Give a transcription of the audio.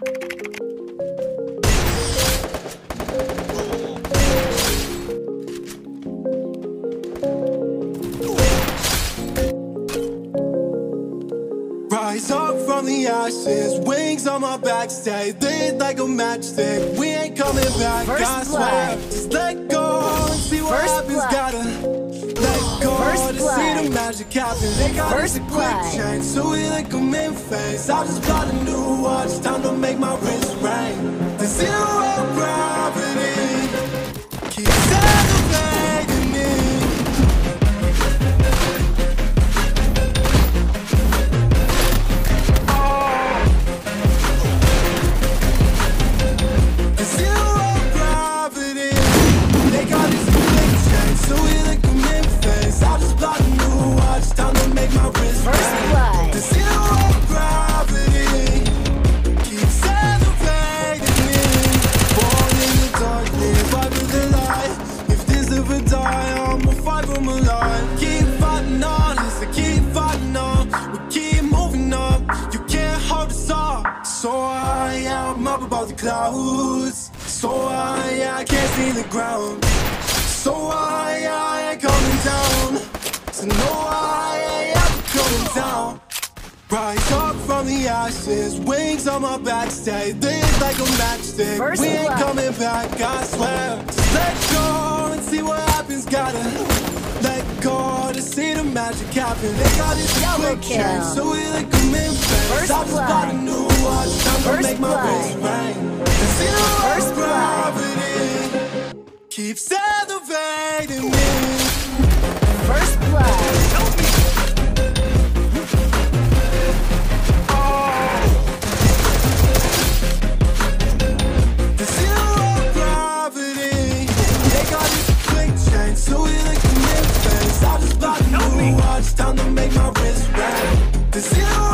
Rise up from the ashes, wings on my back, stay lit like a matchstick. We ain't coming back, I swear. Just let go and see what happens. Gotta let go to see the magic happen. They got a quick change, so we like a mint face. I just bought a new watch, time to make my wrist ring. The zero gravity keeps elevating me. About the clouds, so I can't see the ground, so I ain't coming down, so no I ain't coming down. Rise up from the ashes, wings on my back, stay lit like a matchstick. We ain't coming back, I swear. Just let go and see what happens. Gotta let go to see the magic happen. They got this quick change, so we like a mint face. I just bought a new watch, time to make my wrist ring. The zero gravity keeps elevating me. First blood. It's time to make my wrist round.